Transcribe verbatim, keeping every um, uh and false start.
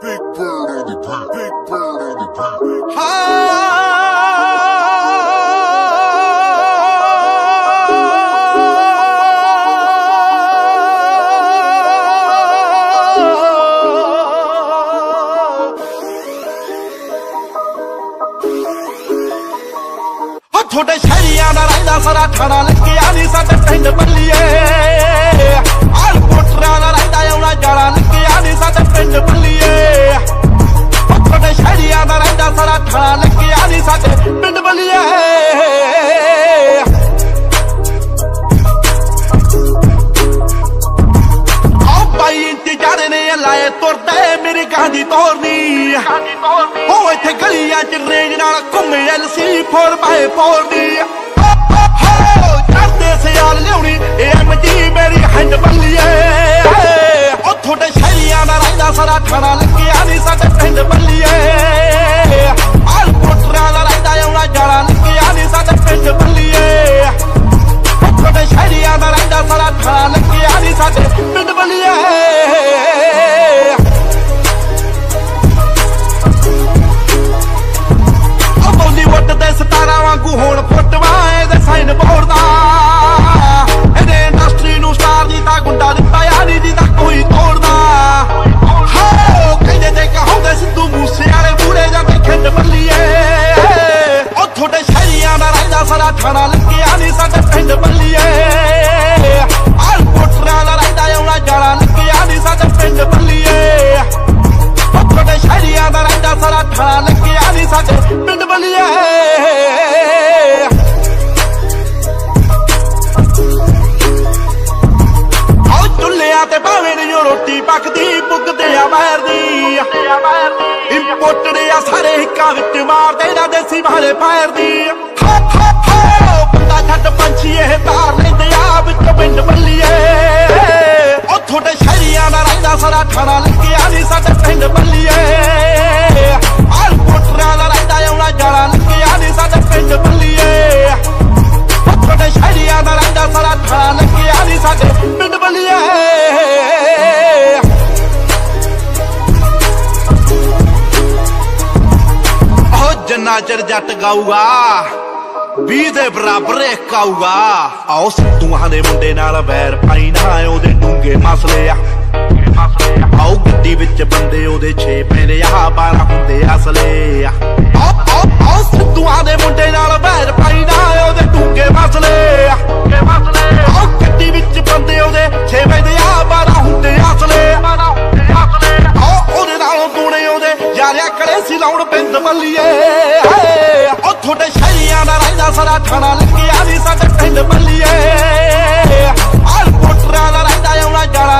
Byg Byrd on the beat, Byg Byrd on the beat. हां छोटे शहरियां दा रहिंदा सारा ठाणा लगे आनी साडे पिंड बल्लिए पिंड बलिया ने लाए तुरता है मेरी गांधी तोरनी इतने गलिया च रेंज नाल घूमे एल सी फोर बाय फोरनी चढ़ते सियाल लियानी एम जी मेरी हिंड बलिए थोड़े शहरिया का रहा सारा खाना लगे आनी साडे पिंड बलिए खाना लगे आनी साडे पिंड बल्लिए रोटी पकदी पुगदे आ बाहर दी इंपोर्टेड आ सारे हिक्का विच मारदे ना देसी मारे पैर दी बंदा छट पंछी इह तार लैंदे आ विच पिंड बल्लिए ओ थोड़े शहरियां दा रहिंदा सारा ठाणा लगे आनी साडे पिंड बल्लिए आल पोटरा दा रहिंदा औना जाना लगे आनी साडे पिंड बल्लिए ओ थोड़े शहरियां दा रहिंदा सारा ठाणा लगे आनी साडे पिंड बल्लिए नाचर जट गाऊगा भी दे बराबर खाऊगा आओ सिद्धूआं दे मुंडे नाल वैर पाई ना ओदे डूंगे मसले आ आओ गड्डी विच बंदे ओदे छे पैरे आ बारह हुंदे असले आ आओ आओ आओ सिद्धूआं दे मुंडे नाल वैर पाई ना ओदे डूंगे मसले आओ गड्डी विच बंदे ओदे छे पैरे आ बारह हुंदे असले आओ ओदे नालों दूने ओदे यारिया कड़े सी लाउण पिंड बल्लिए थोड़े शहरियां दा रहिंदा सारा ठाणा लगे आनी साडे पिंड बल्लिए आल कोटरा दा रहिंदा औना जाना